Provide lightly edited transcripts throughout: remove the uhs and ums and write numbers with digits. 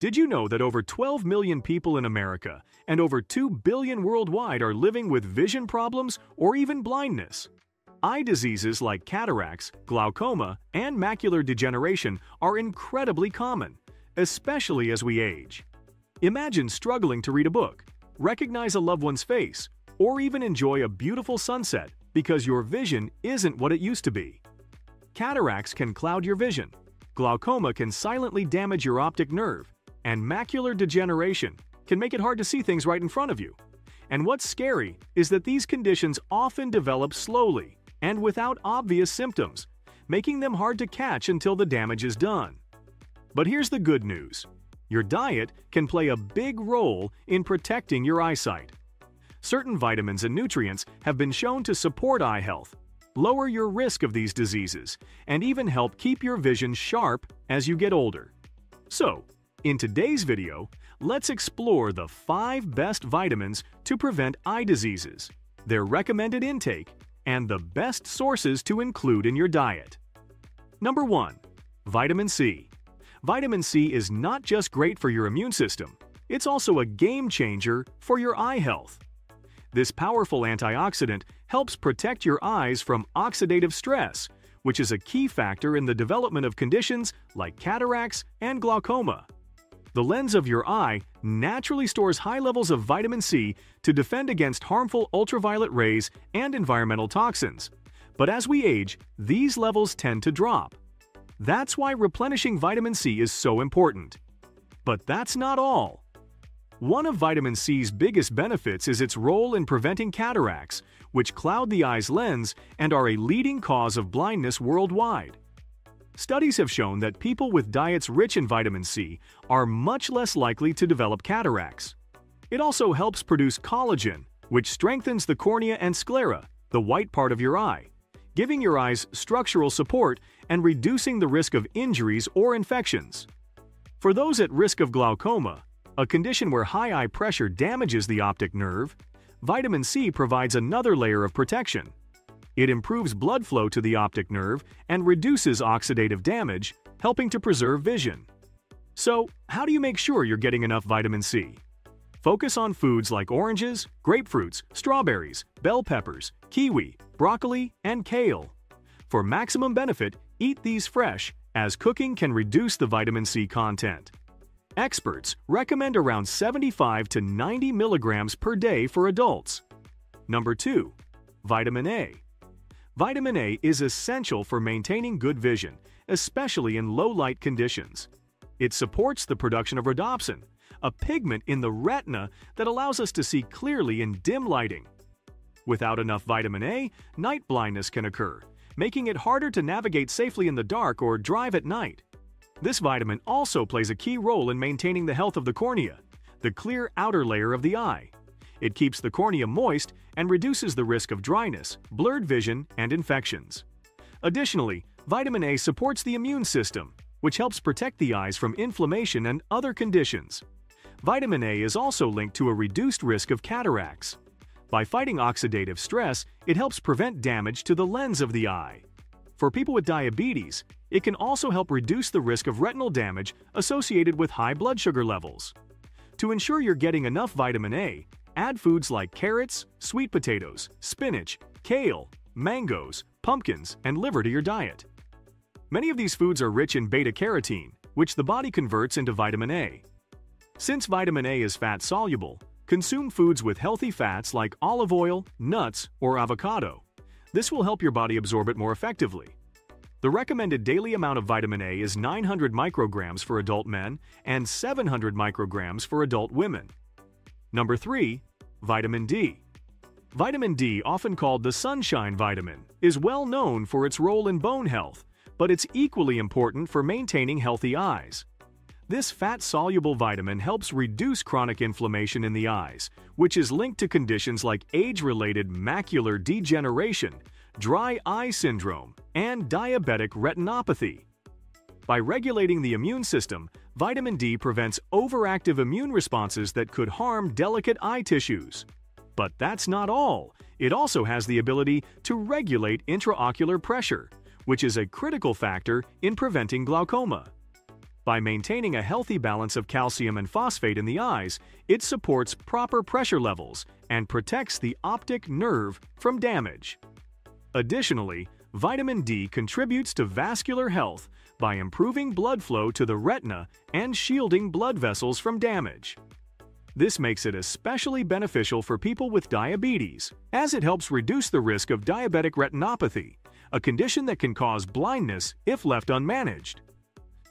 Did you know that over 12 million people in America and over 2 billion worldwide are living with vision problems or even blindness? Eye diseases like cataracts, glaucoma, and macular degeneration are incredibly common, especially as we age. Imagine struggling to read a book, recognize a loved one's face, or even enjoy a beautiful sunset because your vision isn't what it used to be. Cataracts can cloud your vision, glaucoma can silently damage your optic nerve, and macular degeneration can make it hard to see things right in front of you. And what's scary is that these conditions often develop slowly and without obvious symptoms, making them hard to catch until the damage is done. But here's the good news. Your diet can play a big role in protecting your eyesight. Certain vitamins and nutrients have been shown to support eye health, lower your risk of these diseases, and even help keep your vision sharp as you get older. So, in today's video, let's explore the 5 best vitamins to prevent eye diseases, their recommended intake, and the best sources to include in your diet. Number 1. Vitamin C. Vitamin C is not just great for your immune system, it's also a game changer for your eye health. This powerful antioxidant helps protect your eyes from oxidative stress, which is a key factor in the development of conditions like cataracts and glaucoma. The lens of your eye naturally stores high levels of vitamin C to defend against harmful ultraviolet rays and environmental toxins. But as we age, these levels tend to drop. That's why replenishing vitamin C is so important. But that's not all. One of vitamin C's biggest benefits is its role in preventing cataracts, which cloud the eye's lens and are a leading cause of blindness worldwide. Studies have shown that people with diets rich in vitamin C are much less likely to develop cataracts. It also helps produce collagen, which strengthens the cornea and sclera, the white part of your eye, giving your eyes structural support and reducing the risk of injuries or infections. For those at risk of glaucoma, a condition where high eye pressure damages the optic nerve, vitamin C provides another layer of protection. It improves blood flow to the optic nerve and reduces oxidative damage, helping to preserve vision. So, how do you make sure you're getting enough vitamin C? Focus on foods like oranges, grapefruits, strawberries, bell peppers, kiwi, broccoli, and kale. For maximum benefit, eat these fresh, as cooking can reduce the vitamin C content. Experts recommend around 75 to 90 milligrams per day for adults. Number 2. Vitamin A. Vitamin A is essential for maintaining good vision, especially in low-light conditions. It supports the production of rhodopsin, a pigment in the retina that allows us to see clearly in dim lighting. Without enough vitamin A, night blindness can occur, making it harder to navigate safely in the dark or drive at night. This vitamin also plays a key role in maintaining the health of the cornea, the clear outer layer of the eye. It keeps the cornea moist and reduces the risk of dryness, blurred vision, and infections. Additionally, vitamin A supports the immune system, which helps protect the eyes from inflammation and other conditions. Vitamin A is also linked to a reduced risk of cataracts. By fighting oxidative stress, it helps prevent damage to the lens of the eye. For people with diabetes, it can also help reduce the risk of retinal damage associated with high blood sugar levels. To ensure you're getting enough vitamin A, add foods like carrots, sweet potatoes, spinach, kale, mangoes, pumpkins, and liver to your diet. Many of these foods are rich in beta-carotene, which the body converts into vitamin A. Since vitamin A is fat-soluble, consume foods with healthy fats like olive oil, nuts, or avocado. This will help your body absorb it more effectively. The recommended daily amount of vitamin A is 900 micrograms for adult men and 700 micrograms for adult women. Number 3. Vitamin D. Vitamin D, often called the sunshine vitamin, is well known for its role in bone health, but it's equally important for maintaining healthy eyes. This fat-soluble vitamin helps reduce chronic inflammation in the eyes, which is linked to conditions like age-related macular degeneration, dry eye syndrome, and diabetic retinopathy. By regulating the immune system, vitamin D prevents overactive immune responses that could harm delicate eye tissues. But that's not all. It also has the ability to regulate intraocular pressure, which is a critical factor in preventing glaucoma. By maintaining a healthy balance of calcium and phosphate in the eyes, it supports proper pressure levels and protects the optic nerve from damage. Additionally, vitamin D contributes to vascular health by improving blood flow to the retina and shielding blood vessels from damage. This makes it especially beneficial for people with diabetes, as it helps reduce the risk of diabetic retinopathy, a condition that can cause blindness if left unmanaged.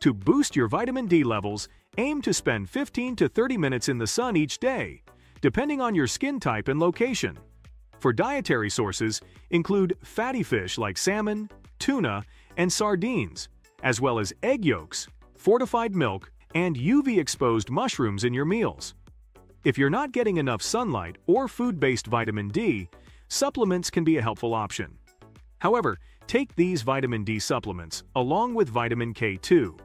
To boost your vitamin D levels, aim to spend 15 to 30 minutes in the sun each day, depending on your skin type and location. For dietary sources, include fatty fish like salmon, tuna, and sardines, as well as egg yolks, fortified milk, and UV-exposed mushrooms in your meals. If you're not getting enough sunlight or food-based vitamin D, supplements can be a helpful option. However, take these vitamin D supplements along with vitamin K2.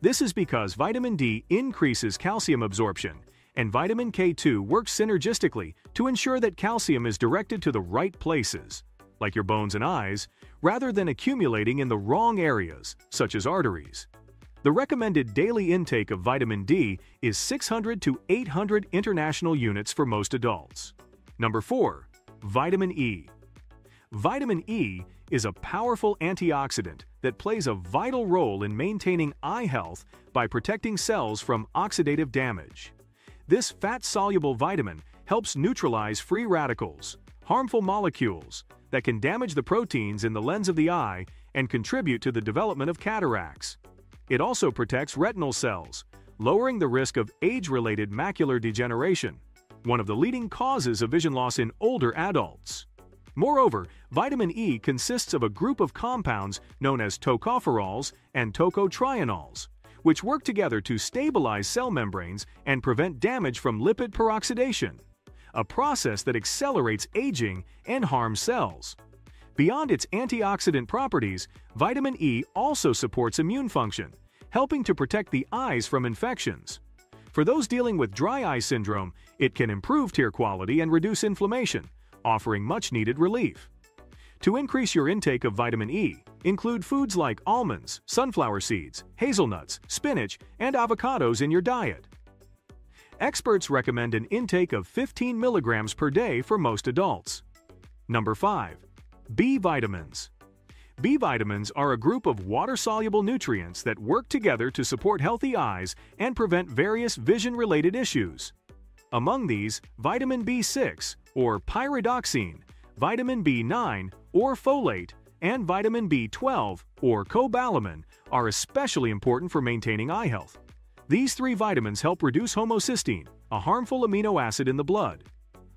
This is because vitamin D increases calcium absorption, and vitamin K2 works synergistically to ensure that calcium is directed to the right places, like your bones and eyes, rather than accumulating in the wrong areas, such as arteries. The recommended daily intake of vitamin D is 600 to 800 international units for most adults. Number 4. Vitamin E. Vitamin E is a powerful antioxidant that plays a vital role in maintaining eye health by protecting cells from oxidative damage. This fat-soluble vitamin helps neutralize free radicals, harmful molecules that can damage the proteins in the lens of the eye and contribute to the development of cataracts. It also protects retinal cells, lowering the risk of age-related macular degeneration, one of the leading causes of vision loss in older adults. Moreover, vitamin E consists of a group of compounds known as tocopherols and tocotrienols, which work together to stabilize cell membranes and prevent damage from lipid peroxidation, a process that accelerates aging and harms cells. Beyond its antioxidant properties, vitamin E also supports immune function, helping to protect the eyes from infections. For those dealing with dry eye syndrome, it can improve tear quality and reduce inflammation, offering much-needed relief. To increase your intake of vitamin E, include foods like almonds, sunflower seeds, hazelnuts, spinach, and avocados in your diet. Experts recommend an intake of 15 milligrams per day for most adults. Number 5. B vitamins. B vitamins are a group of water-soluble nutrients that work together to support healthy eyes and prevent various vision-related issues. Among these, vitamin B6, or pyridoxine, vitamin B9, or folate, and vitamin B12, or cobalamin, are especially important for maintaining eye health. These three vitamins help reduce homocysteine, a harmful amino acid in the blood.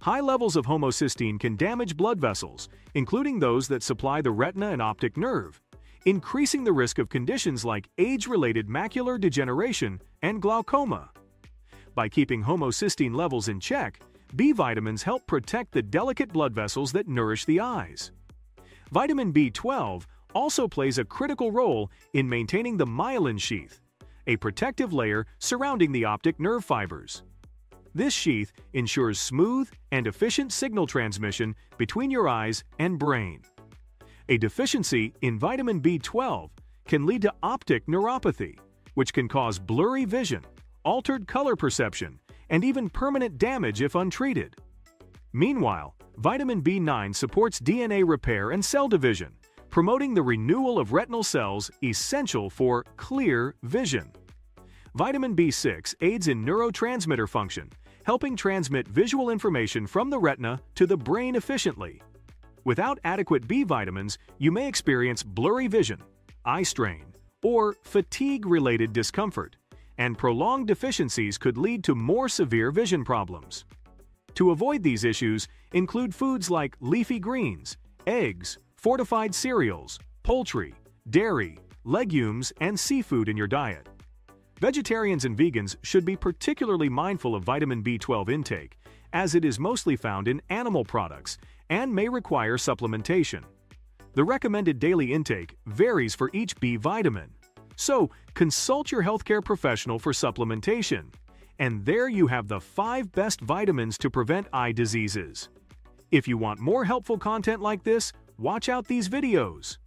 High levels of homocysteine can damage blood vessels, including those that supply the retina and optic nerve, increasing the risk of conditions like age-related macular degeneration and glaucoma. By keeping homocysteine levels in check, B vitamins help protect the delicate blood vessels that nourish the eyes. Vitamin B12 also plays a critical role in maintaining the myelin sheath, a protective layer surrounding the optic nerve fibers. This sheath ensures smooth and efficient signal transmission between your eyes and brain. A deficiency in vitamin B12 can lead to optic neuropathy, which can cause blurry vision, altered color perception, and even permanent damage if untreated. Meanwhile, vitamin B9 supports DNA repair and cell division, promoting the renewal of retinal cells essential for clear vision. Vitamin B6 aids in neurotransmitter function, helping transmit visual information from the retina to the brain efficiently. Without adequate B vitamins, you may experience blurry vision, eye strain, or fatigue-related discomfort, and prolonged deficiencies could lead to more severe vision problems. To avoid these issues, include foods like leafy greens, eggs, fortified cereals, poultry, dairy, legumes, and seafood in your diet. Vegetarians and vegans should be particularly mindful of vitamin B12 intake, as it is mostly found in animal products and may require supplementation. The recommended daily intake varies for each B vitamin, so consult your healthcare professional for supplementation. And there you have the 5 best vitamins to prevent eye diseases. If you want more helpful content like this, watch out these videos.